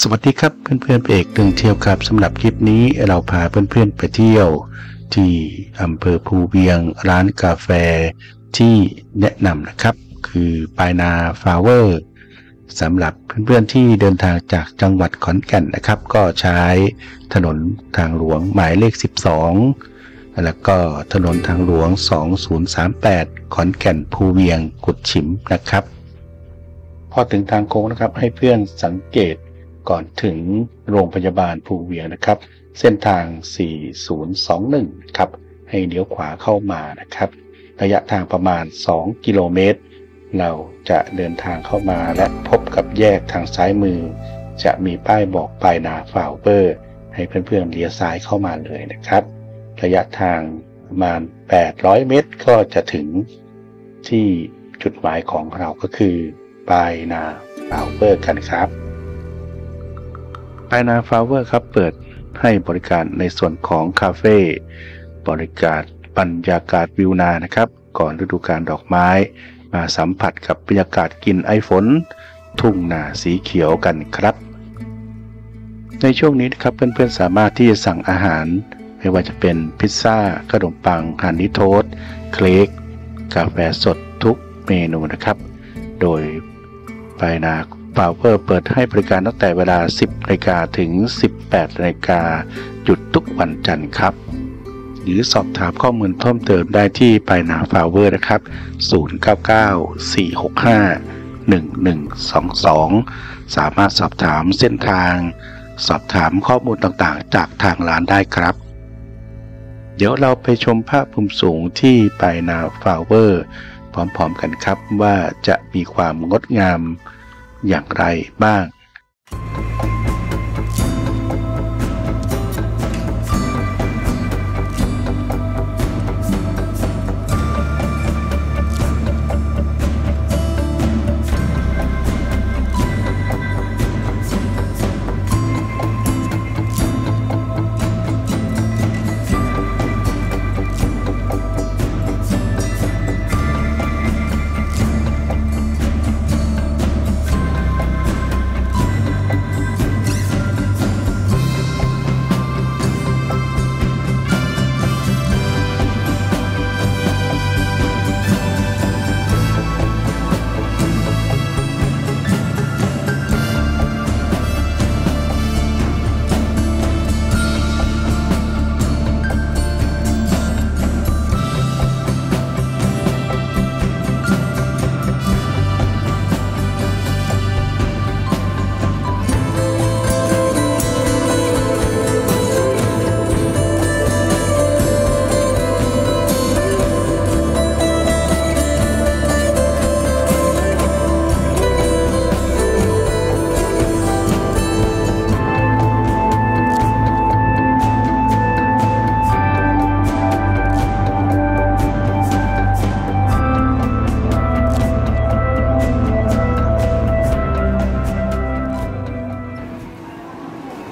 สวัสดีครับเพื่อนๆไปเอกตึงเที่ยวครับสำหรับคลิปนี้เราพาเพื่อนๆไปเที่ยวที่อำเภอภูเวียงร้านกาแฟที่แนะนำนะครับคือปายนาฟลาเวอร์สำหรับเพื่อนๆที่เดินทางจากจังหวัดขอนแก่นนะครับก็ใช้ถนนทางหลวงหมายเลข12แล้วก็ถนนทางหลวง2038ขอนแก่นภูเวียงกุดฉิมนะครับพอถึงทางโค้งนะครับให้เพื่อนสังเกตก่อนถึงโรงพยาบาลภูเวียงนะครับเส้นทาง4021ครับให้เลี้ยวขวาเข้ามานะครับระยะทางประมาณ2กิโลเมตรเราจะเดินทางเข้ามาและพบกับแยกทางซ้ายมือจะมีป้ายบอกปายนาฟลาเวอร์ให้เพื่อนๆเลี้ยวซ้ายเข้ามาเลยนะครับระยะทางประมาณ800เมตรก็จะถึงที่จุดหมายของเราก็คือปายนาฟลาเวอร์กันครับปายนาฟลาเวอร์ครับเปิดให้บริการในส่วนของคาเฟ่บริการบรรยากาศวิวนานะครับก่อนฤดูกาลดอกไม้มาสัมผัสกับบรรยากาศกลิ่นไอฝนทุ่งนาสีเขียวกันครับในช่วงนี้นะครับเพื่อนๆสามารถที่จะสั่งอาหารไม่ว่าจะเป็นพิซซ่าขนมปังฮันนี่โทสต์เค้กกาแฟสดทุกเมนูนะครับโดยปายนาฟลาเวอร์เปิดให้บริการตั้งแต่เวลา 10 นาฬิกาถึง 18 นาฬิกาหยุดทุกวันจันทร์ครับหรือสอบถามข้อมูลเพิ่มเติมได้ที่ปายนาฟลาเวอร์นะครับ099-465-1122สามารถสอบถามเส้นทางสอบถามข้อมูลต่างๆจากทางร้านได้ครับเดี๋ยวเราไปชมภาพมุมสูงที่ปายนาฟลาเวอร์พร้อมๆกันครับว่าจะมีความงดงามอย่างไรบ้าง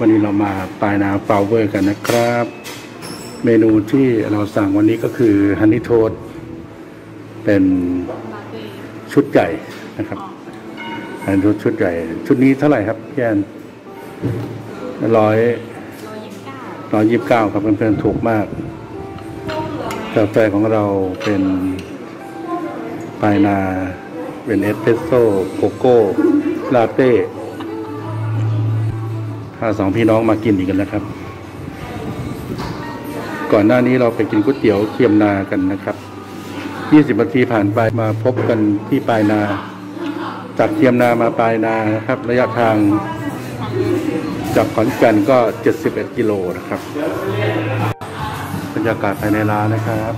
วันนี้เรามาปายนาฟลาเวอร์กันนะครับเมนูที่เราสั่งวันนี้ก็คือฮันนี่โทสต์เป็นชุดใหญ่นะครับฮันนี่โทสต์ชุดใหญ่ชุดนี้เท่าไหร่ครับพี่แอน129ครับเพื่อนๆถูกมากกาแฟของเราเป็นปายนาเป็นเอสเปรสโซ่โกโก้ลาเต้สองพี่น้องมากินอีกกันแล้วครับก่อนหน้านี้เราไปกินก๋วยเตี๋ยวเคียมนากันนะครับ20นาทีผ่านไปมาพบกันที่ปายนาจากเคียมนามาปายนานะครับระยะทางจากขอนแก่นก็71กิโลนะครับบรรยากาศภายในร้านนะครับ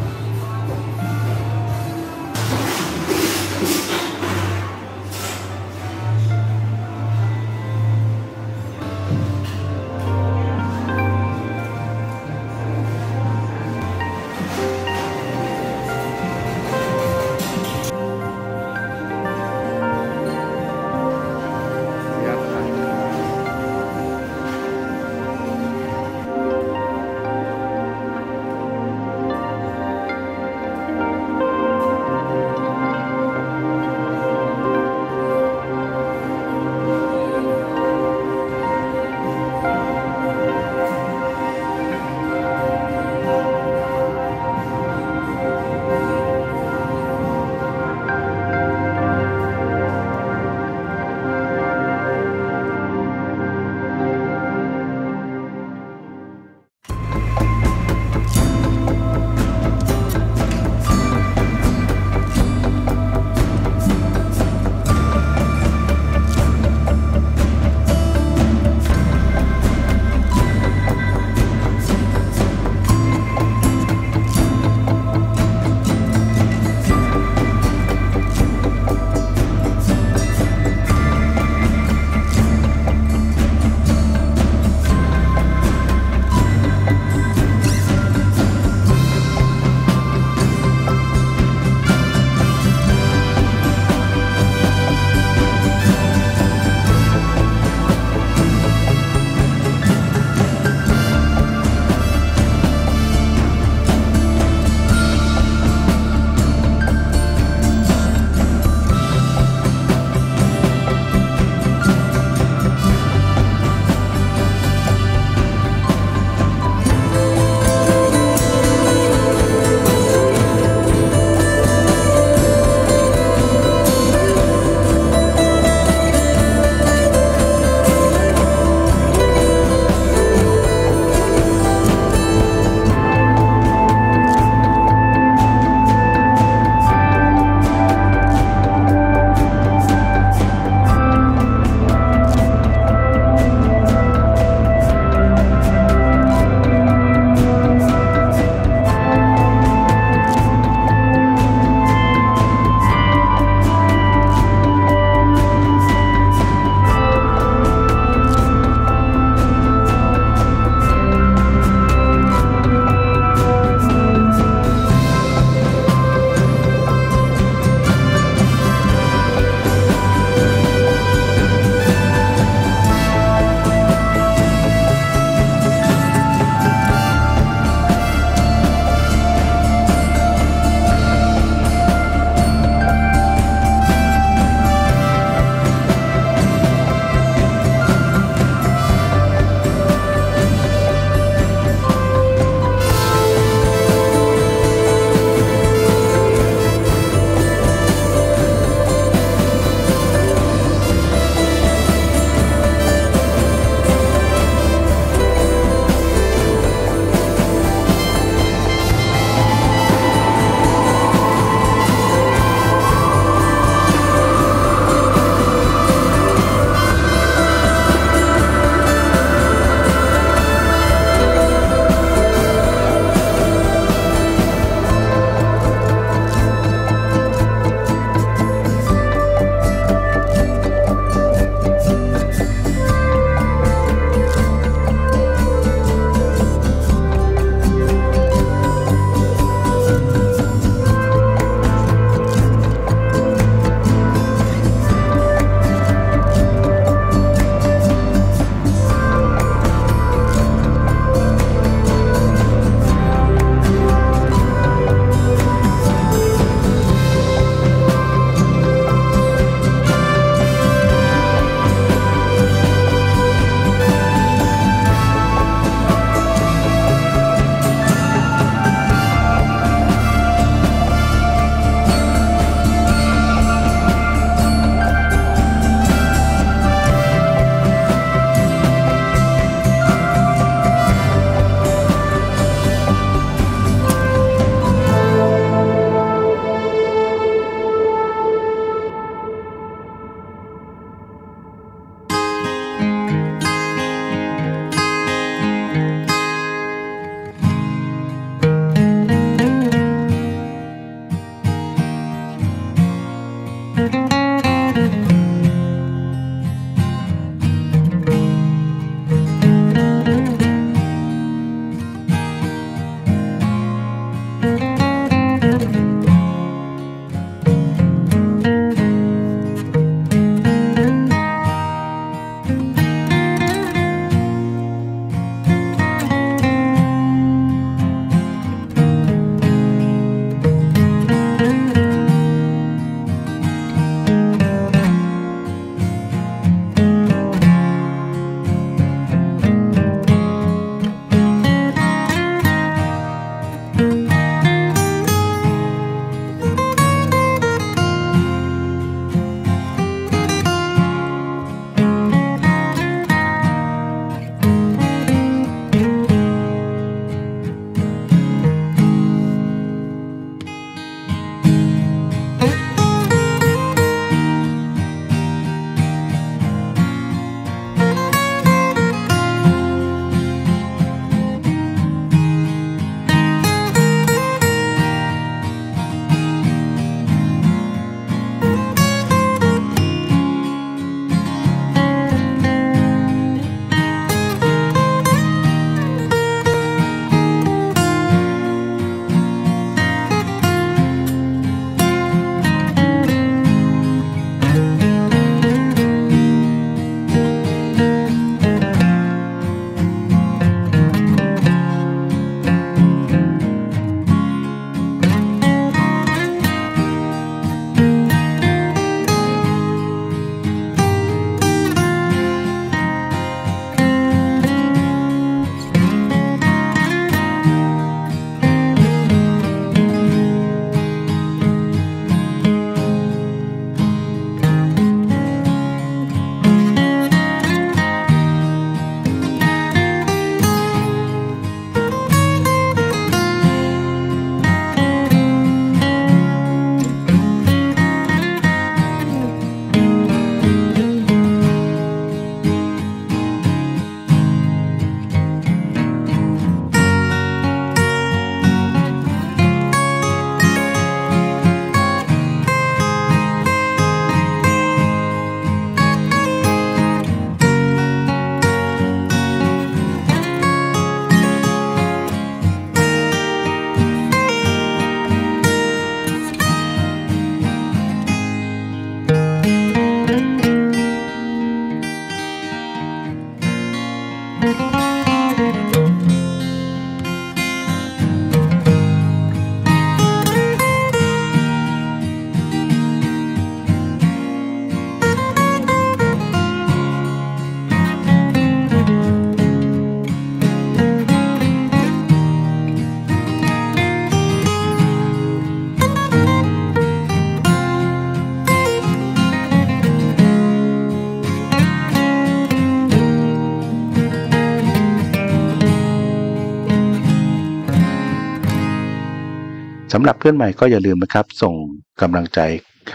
สำหรับเพื่อนใหม่ก็อย่าลืมนะครับส่งกำลังใจ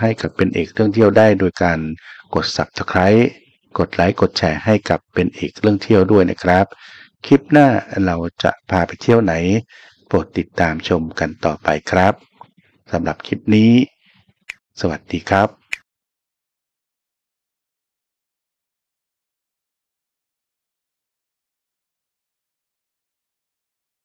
ให้กับเป็นเอกเรื่องเที่ยวได้โดยการกด Subscribe กดไลค์กดแชร์ให้กับเป็นเอกเรื่องเที่ยวด้วยนะครับคลิปหน้าเราจะพาไปเที่ยวไหนโปรดติดตามชมกันต่อไปครับสำหรับคลิปนี้สวัสดีครับ